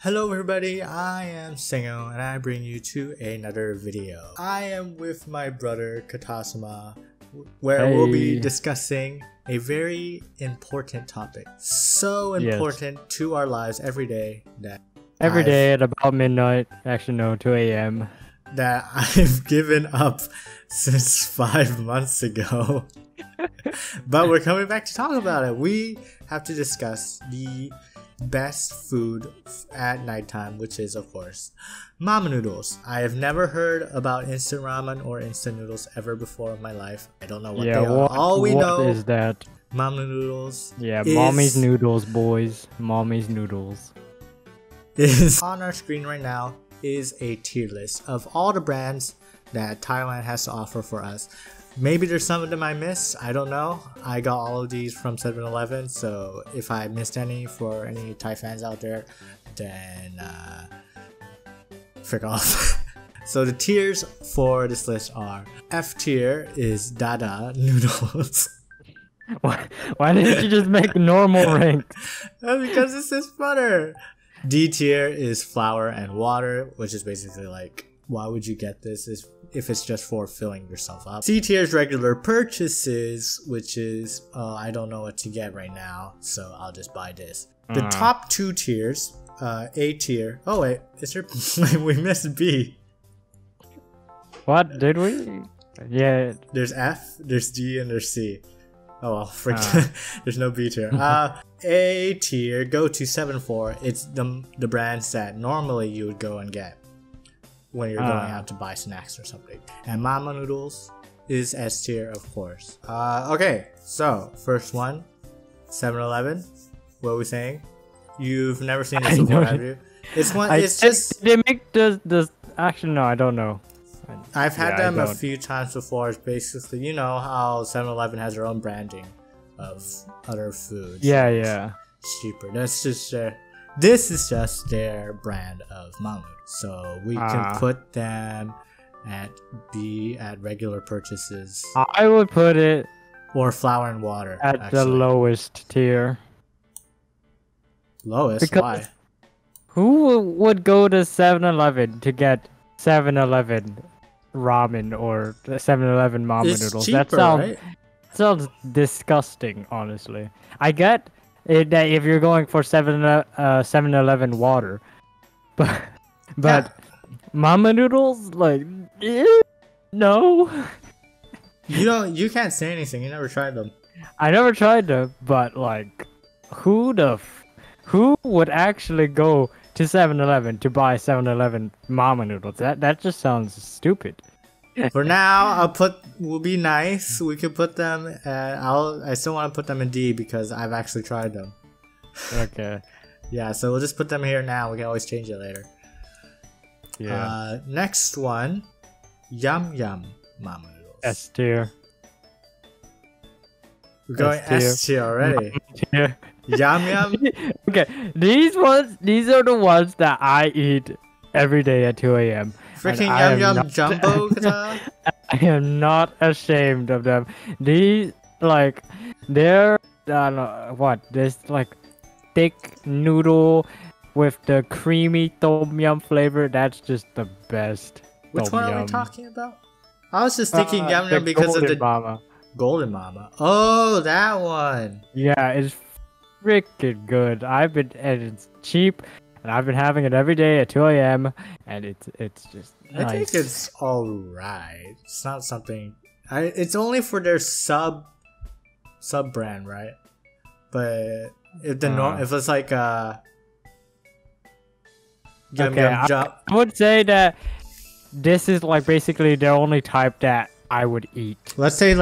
Hello everybody, I am Singo and I bring you to another video. I am with my brother Katasuma, where we'll be discussing a very important topic. So important to our lives every day that every day at about midnight, actually no, 2 a.m. that I've given up since 5 months ago. But we're coming back to talk about it. We have to discuss the best food at nighttime, which is of course Mama noodles. I have never heard about instant ramen or instant noodles ever before in my life. I don't know what they are. All we know is that Mama noodles. Yeah, mommy's noodles, boys. Mommy's noodles. Is on our screen right now is a tier list of all the brands that Thailand has to offer for us. Maybe there's some of them I missed, I don't know. I got all of these from 7-Eleven, so if I missed any for any Thai fans out there, then frick off. So the tiers for this list are: F tier is Dada noodles. Why didn't you just make normal rank? Because it's just butter. D tier is flour and water, which is basically like, why would you get this if it's just for filling yourself up? C tier is regular purchases, which is, I don't know what to get right now, so I'll just buy this. The top two tiers, A tier. Oh wait, is there? We missed B. What did we? Yeah. There's F, there's D, and there's C. Oh well, frick. There's no B tier. A tier, go to 7-4. It's the brands that normally you would go and get when you're going out to buy snacks or something. And Mama noodles is S tier, of course. Okay, so first one, 7-Eleven. What were we saying? You've never seen this before, have you? It's one. It's just they make the actually no, I don't know. I've had them a few times before. It's basically, you know how 7-Eleven has their own branding of other foods. Yeah, yeah. It's cheaper. That's just this is just their brand of Mama. So we can put them at B, at regular purchases. I would put it, or flour and water, at the lowest tier. Lowest? Because why? Who would go to 7-Eleven to get 7-Eleven ramen or 7-Eleven Mama noodles? Cheaper, that sounds disgusting, honestly. I get it that if you're going for 7-Eleven water, but Mama noodles, like, no. You can't say anything. You never tried them. I never tried them, but like, who would actually go to 7-Eleven to buy 7-Eleven Mama noodles? That just sounds stupid. For now, we'll be nice. We can put them at, I still want to put them in D because I've actually tried them. Okay. Yeah, so we'll just put them here now. We can always change it later. Yeah. Next one, Yum Yum Mama noodles. S tier. We're going S tier already. Yum Yum. Okay, these are the ones that I eat every day at 2 a.m. Freaking Yum Yum Jumbo. I am not ashamed of them. These, like, they're this like thick noodle with the creamy tom yum flavor. That's just the best. Which one are we talking about? I was just thinking Yum Yum because of the Golden Mama. Oh, that one. Yeah, it's freaking good. And it's cheap, and I've been having it every day at 2 a.m. and it's just nice. I think it's alright. It's not something. It's only for their sub brand, right? But if the if it's like I would say that this is like basically the only type that I would eat. Let's say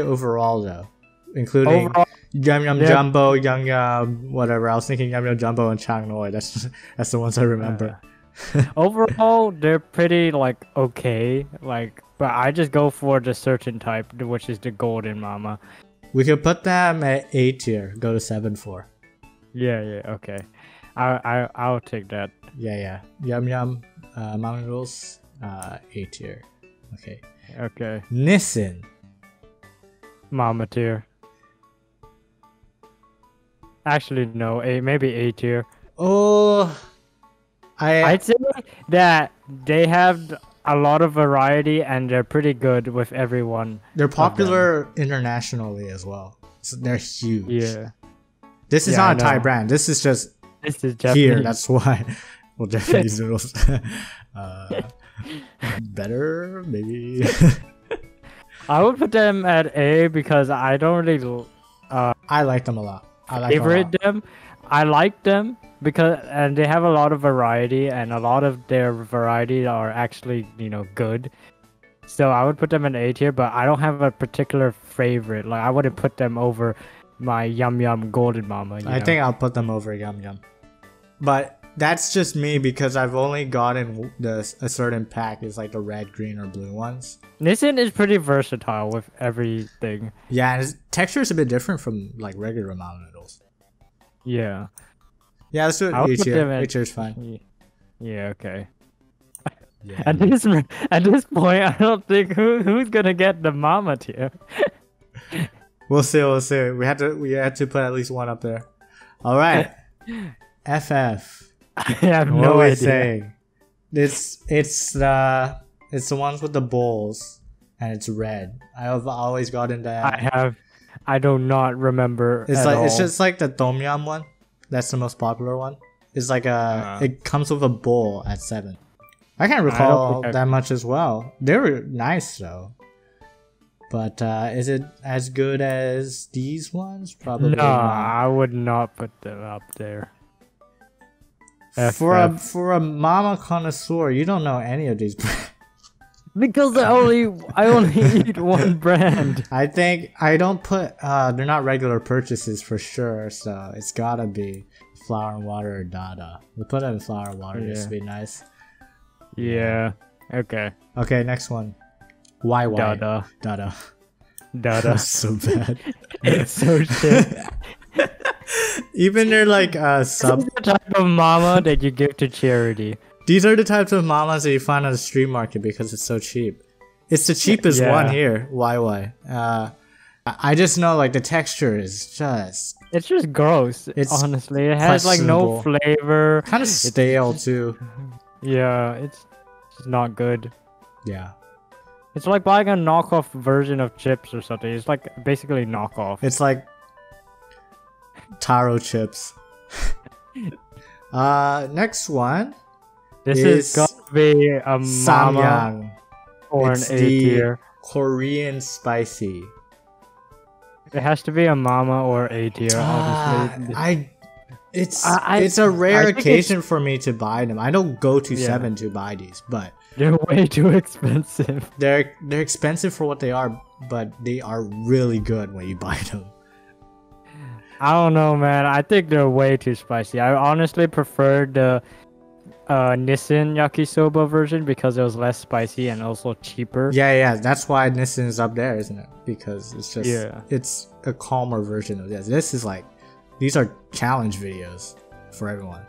overall though, including Yum Yum Jumbo, Yum Yum, whatever. I was thinking Yum Yum Jumbo and Chang Noi. That's the ones I remember. Overall, they're pretty like okay, like, but I just go for the certain type, which is the Golden Mama. We could put them at A tier. Go to 7-4. Yeah. Yeah. Okay. I'll take that. Yeah. Yum Yum Mama noodles, A tier. Okay. Nissin Mama tier. Actually no, maybe A tier. Oh, I'd say that they have a lot of variety and they're pretty good with everyone. They're popular internationally as well. So they're huge. Yeah. This is not a Thai brand. This is just Japanese. Here. That's why. Well, Japanese noodles. Better, maybe. I would put them at A because I don't really. I like them a lot. I like them. I like them because they have a lot of variety, and a lot of their variety are actually, you know, good. So I would put them in A tier, but I don't have a particular favorite. Like I wouldn't put them over my Yum Yum Golden Mama. I think I'll put them over Yum Yum, but that's just me because I've only gotten a certain pack. It's like the red, green, or blue ones. Nissin is pretty versatile with everything. Yeah, and its texture is a bit different from like regular ramen noodles. Yeah. Yeah, let's do it A tier. A tier is fine. Yeah, okay. Yeah. At this point, I don't think who's gonna get the Mama tier. We'll see. We'll see. We had to put at least one up there. All right. FF. I have no idea. Saying? It's the ones with the bowls and it's red. I have always gotten that. I do not remember. It's like all. It's just like the Tom Yum one. That's the most popular one. It's like it comes with a bowl at 7. I can't recall that much as well. They were nice though. But is it as good as these ones? Probably not. I would not put them up there. For a mama connoisseur, you don't know any of these brands. Because I only eat one brand. I think I don't put they're not regular purchases for sure, so it's gotta be Flour and Water or Dada. We put it in Flour and Water just to be nice. Yeah. Okay. Okay, next one. YY. Dada. Dada. So bad. It's so shit. Even they're like sub. This is the type of mama that you give to charity. These are the types of mamas that you find on the street market because it's so cheap. It's the cheapest one here. YY. I just know like the texture is just. It's just gross. It's honestly, it has like no flavor. Kind of stale too. Yeah, it's not good. Yeah. It's like buying a knockoff version of chips or something. It's like basically knockoff. It's like. Taro chips. Next one. This is gonna be a Samyang or an A tier. Korean spicy. It has to be a mama or A tier. Obviously, it's a rare occasion for me to buy them. I don't go to 7 to buy these, but they're way too expensive. They're expensive for what they are, but they are really good when you buy them. I don't know, man. I think they're way too spicy. I honestly prefer the Nissin yakisoba version because it was less spicy and also cheaper. Yeah. That's why Nissin is up there, isn't it? Because it's just it's a calmer version of this. This is like these are challenge videos for everyone.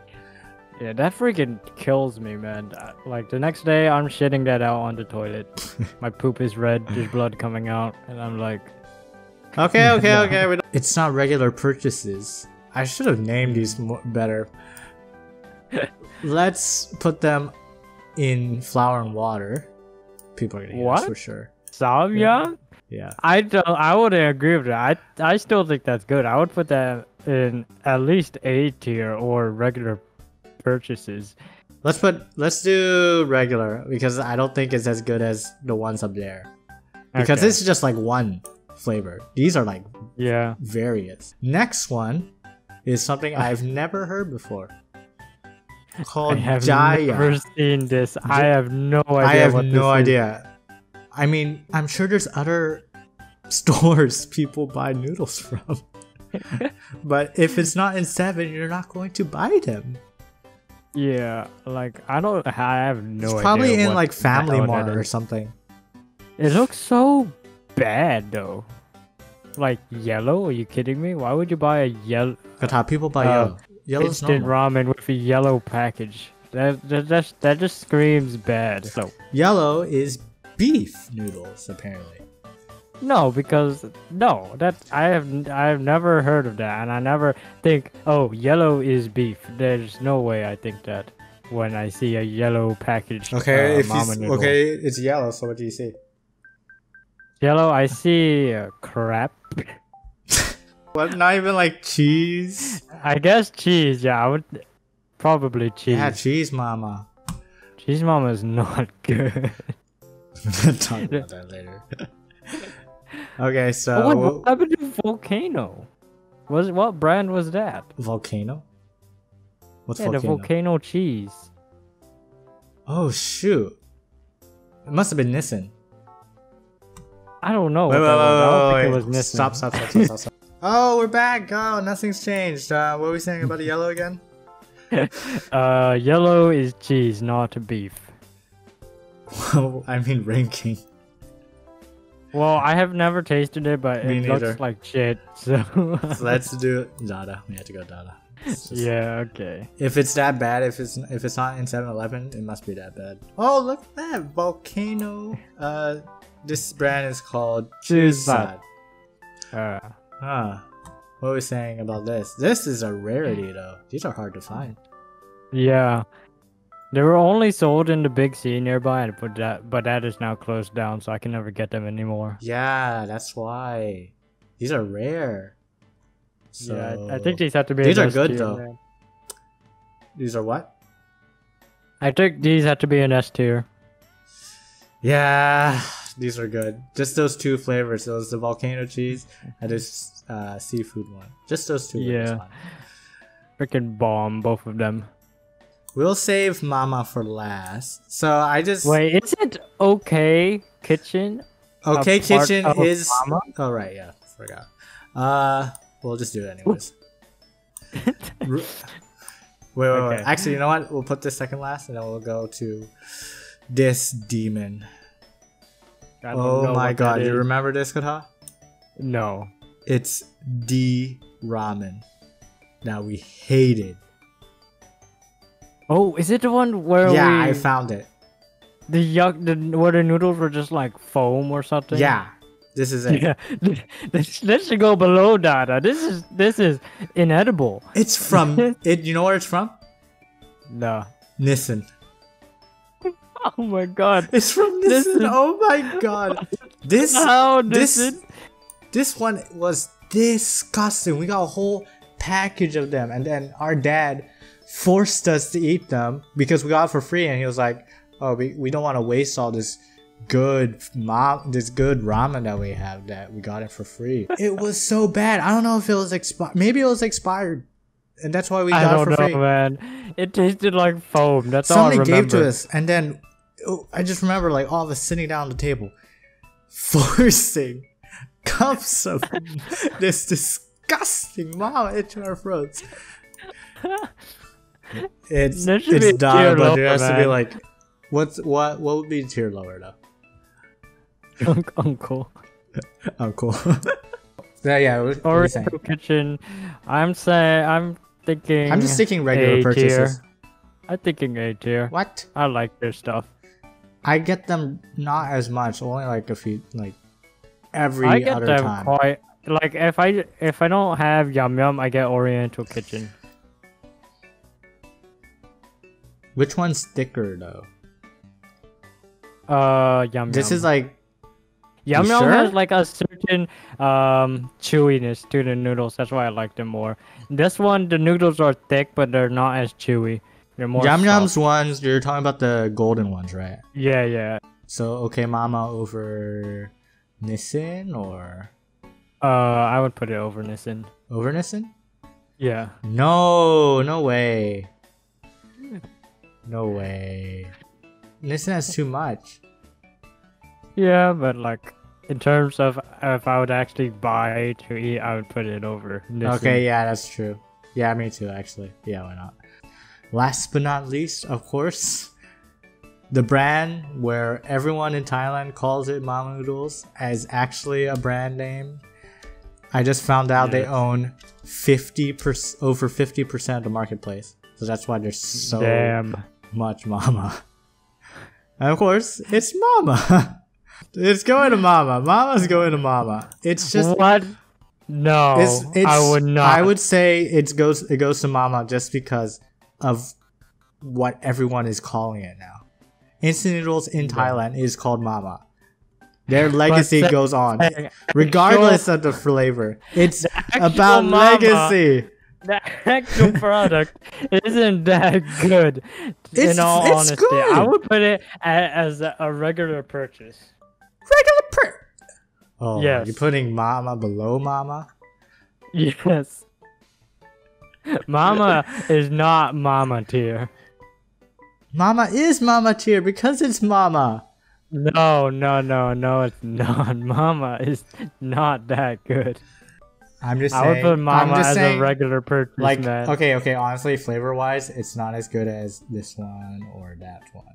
Yeah, that freaking kills me, man. Like the next day, I'm shitting that out on the toilet. My poop is red. There's blood coming out, and I'm like. Okay. It's not regular purchases. I should have named these better. Let's put them in Flour and Water. People are gonna get this for sure. Samyang? Yeah. I wouldn't agree with that. I still think that's good. I would put that in at least A tier or regular purchases. Let's do regular because I don't think it's as good as the ones up there. Because this is just like one flavor. These are like various. Next one is something I've never heard before. Called Jaya. I've never seen this. I have no idea. I have no idea. I mean, I'm sure there's other stores people buy noodles from. But if it's not in 7, you're not going to buy them. Yeah, like I have no idea. It's probably in like Family Mart or something. It looks so bad though. Like yellow? Are you kidding me? Why would you buy a yellow? Kata, people buy yellow. Yellow's instant ramen with a yellow package. That just screams bad. So yellow is beef noodles apparently. No, because no, that I've never heard of that, and I never think, oh, yellow is beef. There's no way I think that when I see a yellow package. Okay, if it's, okay, it's yellow. So what do you see? Yellow, I see crap. What? Not even like cheese. I guess cheese. Yeah, I would probably cheese. Yeah, cheese, mama. Cheese, mama is not good. Talk about that later. Okay, so what happened to Volcano? What brand was that? Volcano? What's Volcano? The Volcano cheese. Oh shoot! It must have been Nissin. I don't know. Wait, stop. Oh, we're back. Oh, nothing's changed. What were we saying about the yellow again? Yellow is cheese, not beef. Well, I mean ranking. Well, I have never tasted it, but it looks like shit, so... So let's do Dada. We have to go Dada. Just, yeah, okay. If it's that bad, if it's not in 7-Eleven, it must be that bad. Oh, look at that! Volcano... this brand is called CheezBot. What were we saying about this? This is a rarity, though. These are hard to find. Yeah. They were only sold in the Big C nearby, and but that is now closed down, so I can never get them anymore. Yeah, that's why. These are rare. So yeah, I think these have to be. These are good though. Man. These are what? I think these have to be an S tier. Yeah, these are good. Just those two flavors. Those the volcano cheese and this seafood one. Just those two. Yeah. Freaking bomb, both of them. We'll save Mama for last. So I just wait. Is it Okay Kitchen? Okay Kitchen is. Mama? Oh right, yeah, forgot. We'll just do it anyways. wait. Okay. Actually, you know what? We'll put this second last, and then we'll go to this demon. Oh my god, you remember this, Kata? No. It's D ramen. Now we hate it. Oh, is it the one where I found it. Where the noodles were just like foam or something? Yeah, this is it. Yeah. This should go below Dada. This is inedible. It's from it. You know where it's from? No, Nissin. Oh my god! It's from Nissin. Oh my god! This one was disgusting. We got a whole package of them, and then our dad forced us to eat them because we got it for free, and he was like, "Oh, we don't want to waste all this good ramen that we have that we got it for free." It was so bad. I don't know if it was expired. Maybe it was expired, and that's why we got it for free. I don't know, man. It tasted like foam. That's all I remember. Somebody gave to us, and then I just remember like all of us sitting down at the table, forcing cups of this disgusting ramen into our throats. It's dire, but there has to be like, what would be tier lower though? Uncle. Yeah. Oriental Kitchen. I'm thinking. I'm just thinking regular purchases. I'm thinking A tier. What? I like their stuff. I get them not as much, only like a few, like every other time. I get them quite. Like if I don't have Yum Yum, I get Oriental Kitchen. Which one's thicker though? Yum Yum. This is like Yum Yum has like a certain chewiness to the noodles. That's why I like them more. This one, the noodles are thick, but they're not as chewy. They're more Yum Yum's ones. You're talking about the golden ones, right? Yeah, yeah. So Okay Mama over Nissin, or? I would put it over Nissin. Over Nissin? Yeah. No, no way. No way. Nissin has too much. Yeah, but like in terms of if I would actually buy to eat, I would put it over Nissin. Okay, yeah, that's true. Yeah, me too, actually. Yeah, why not? Last but not least, of course, the brand where everyone in Thailand calls it Mama Noodles is actually a brand name. I just found out they own over 50% of the marketplace. So that's why there's so much Mama. And of course, it's Mama. It's going to Mama. Mama's going to Mama. It's just what? No, I would not. I would say it goes to Mama just because of what everyone is calling it now. Instant noodles in Thailand is called Mama. Their legacy goes on, regardless of the flavor. It's about Mama, legacy. The actual product isn't that good. In all honesty, good. I would put it as a regular purchase. Oh, yes. You're putting Mama below Mama? Yes. Mama is not Mama tier. Mama is Mama tier because it's Mama. No, no, no, no, it's not. Mama is not that good. I'm just saying. I would put Mama as a regular purchase, like, man. Okay, honestly, flavor-wise, it's not as good as this one or that one.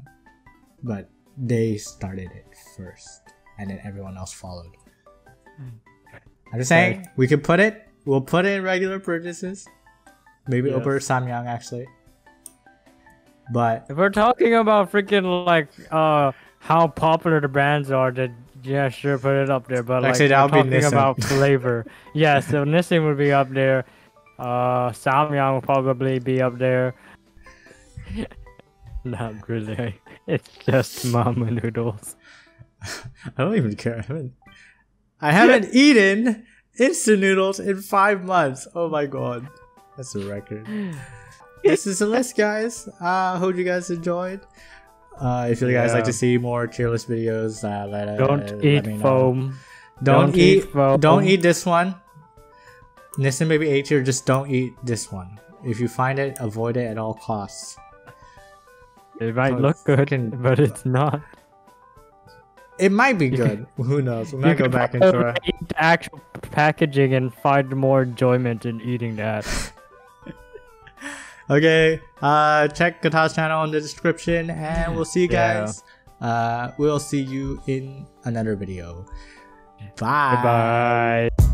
But they started it first, and then everyone else followed. I'm just saying, we could put it. We'll put it in regular purchases. Maybe over Samyang, actually. But if we're talking about freaking, like, how popular the brands are, then yeah, sure, put it up there. But actually, like, we're talking about flavor. Yeah, so Nissin would be up there. Samyang would probably be up there. Not really. It's just Mama noodles. I don't even care. I haven't eaten instant noodles in 5 months. Oh my god. That's a record. This is the list, guys. Hope you guys enjoyed. If you guys like to see more tier list videos, let me know. Don't eat foam. Don't eat this one. Nissin maybe A tier, just don't eat this one. If you find it, avoid it at all costs. It might look good, but it's not. It might be good. Who knows? We might go back and try. Eat the actual packaging and find more enjoyment in eating that. Okay. Check Kata's channel in the description, and we'll see you guys. We'll see you in another video. Bye. Bye.